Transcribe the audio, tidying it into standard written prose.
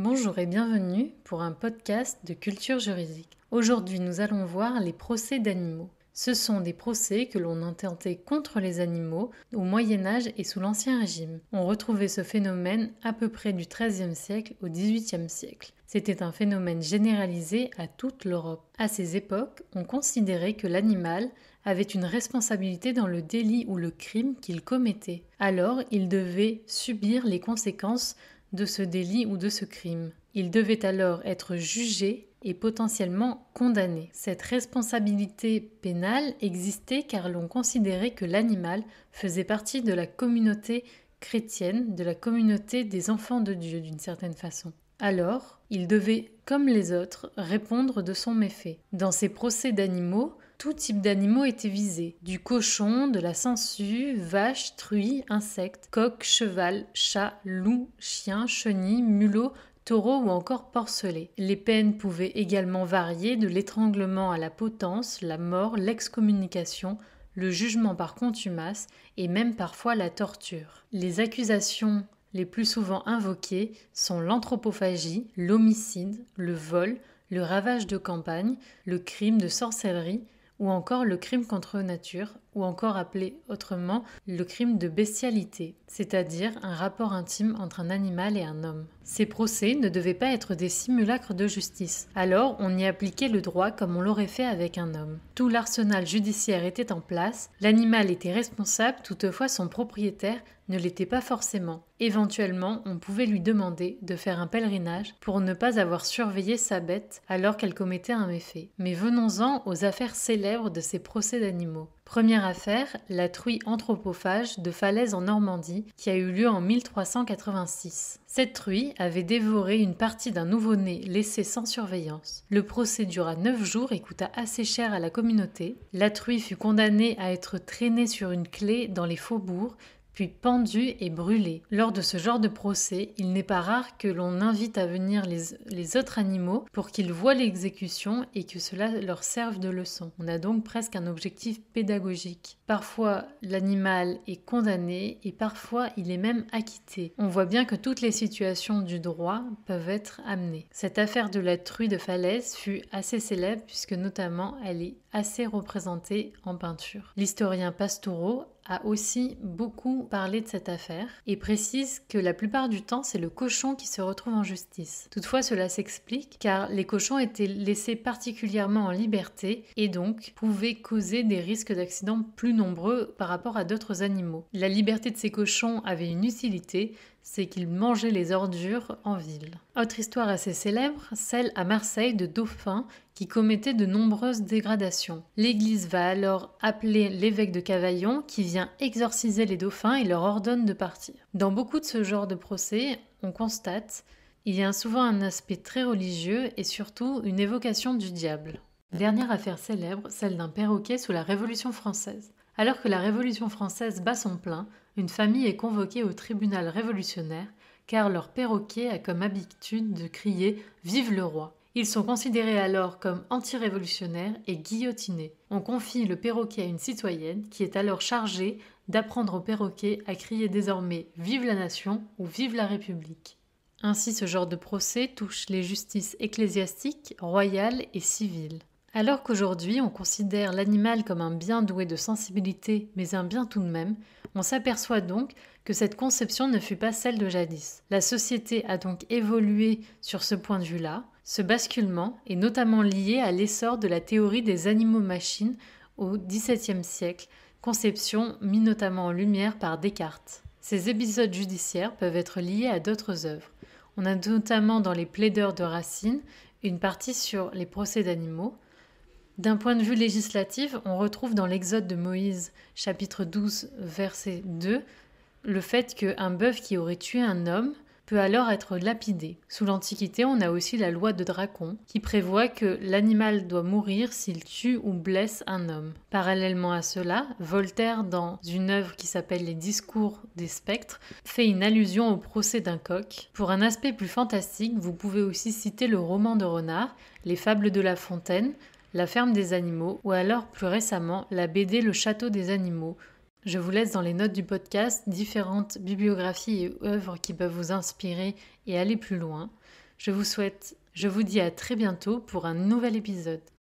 Bonjour et bienvenue pour un podcast de Culture Juridique. Aujourd'hui, nous allons voir les procès d'animaux. Ce sont des procès que l'on intentait contre les animaux au Moyen-Âge et sous l'Ancien Régime. On retrouvait ce phénomène à peu près du XIIIe siècle au XVIIIe siècle. C'était un phénomène généralisé à toute l'Europe. À ces époques, on considérait que l'animal avait une responsabilité dans le délit ou le crime qu'il commettait. Alors, il devait subir les conséquences de ce délit ou de ce crime. Il devait alors être jugé et potentiellement condamné. Cette responsabilité pénale existait car l'on considérait que l'animal faisait partie de la communauté chrétienne, de la communauté des enfants de Dieu d'une certaine façon. Alors, il devait, comme les autres, répondre de son méfait. Dans ces procès d'animaux, tout type d'animaux était visé, du cochon, de la sangsue, vache, truie, insectes, coq, cheval, chat, loup, chien, chenille, mulot, taureau ou encore porcelet. Les peines pouvaient également varier de l'étranglement à la potence, la mort, l'excommunication, le jugement par contumace et même parfois la torture. Les accusations les plus souvent invoquées sont l'anthropophagie, l'homicide, le vol, le ravage de campagne, le crime de sorcellerie, ou encore le crime contre nature, ou encore appelé autrement le crime de bestialité, c'est-à-dire un rapport intime entre un animal et un homme. Ces procès ne devaient pas être des simulacres de justice, alors on y appliquait le droit comme on l'aurait fait avec un homme. Tout l'arsenal judiciaire était en place, l'animal était responsable, toutefois son propriétaire ne l'était pas forcément. Éventuellement, on pouvait lui demander de faire un pèlerinage pour ne pas avoir surveillé sa bête alors qu'elle commettait un méfait. Mais venons-en aux affaires célèbres de ces procès d'animaux. Première affaire, la truie anthropophage de Falaise en Normandie qui a eu lieu en 1386. Cette truie avait dévoré une partie d'un nouveau-né laissé sans surveillance. Le procès dura 9 jours et coûta assez cher à la communauté. La truie fut condamnée à être traînée sur une clé dans les faubourgs, puis pendu et brûlé. Lors de ce genre de procès, il n'est pas rare que l'on invite à venir les autres animaux pour qu'ils voient l'exécution et que cela leur serve de leçon. On a donc presque un objectif pédagogique. Parfois, l'animal est condamné et parfois, il est même acquitté. On voit bien que toutes les situations du droit peuvent être amenées. Cette affaire de la truie de Falaise fut assez célèbre puisque notamment, elle est assez représentée en peinture. L'historien Pastoureau a aussi beaucoup parlé de cette affaire et précise que la plupart du temps, c'est le cochon qui se retrouve en justice. Toutefois, cela s'explique car les cochons étaient laissés particulièrement en liberté et donc pouvaient causer des risques d'accidents plus nombreux par rapport à d'autres animaux. La liberté de ces cochons avait une utilité, c'est qu'ils mangeaient les ordures en ville. Autre histoire assez célèbre, celle à Marseille de dauphins qui commettaient de nombreuses dégradations. L'église va alors appeler l'évêque de Cavaillon qui vient exorciser les dauphins et leur ordonne de partir. Dans beaucoup de ce genre de procès, on constate qu'il y a souvent un aspect très religieux et surtout une évocation du diable. Dernière affaire célèbre, celle d'un perroquet sous la Révolution française. Alors que la Révolution française bat son plein, une famille est convoquée au tribunal révolutionnaire car leur perroquet a comme habitude de crier « Vive le roi ». Ils sont considérés alors comme anti-révolutionnaires et guillotinés. On confie le perroquet à une citoyenne qui est alors chargée d'apprendre au perroquet à crier désormais « Vive la nation » ou « Vive la République ». Ainsi, ce genre de procès touche les justices ecclésiastiques, royales et civiles. Alors qu'aujourd'hui, on considère l'animal comme un bien doué de sensibilité, mais un bien tout de même, on s'aperçoit donc que cette conception ne fut pas celle de jadis. La société a donc évolué sur ce point de vue-là. Ce basculement est notamment lié à l'essor de la théorie des animaux-machines au XVIIe siècle, conception mise notamment en lumière par Descartes. Ces épisodes judiciaires peuvent être liés à d'autres œuvres. On a notamment dans les plaideurs de Racine une partie sur les procès d'animaux. D'un point de vue législatif, on retrouve dans l'Exode de Moïse, chapitre 12, verset 2, le fait qu'un bœuf qui aurait tué un homme peut alors être lapidé. Sous l'Antiquité, on a aussi la loi de Dracon, qui prévoit que l'animal doit mourir s'il tue ou blesse un homme. Parallèlement à cela, Voltaire, dans une œuvre qui s'appelle « Les discours des spectres », fait une allusion au procès d'un coq. Pour un aspect plus fantastique, vous pouvez aussi citer le roman de Renard, les fables de La Fontaine, La ferme des animaux, ou alors plus récemment, la BD Le château des animaux. Je vous laisse dans les notes du podcast différentes bibliographies et œuvres qui peuvent vous inspirer et aller plus loin. Je vous dis à très bientôt pour un nouvel épisode.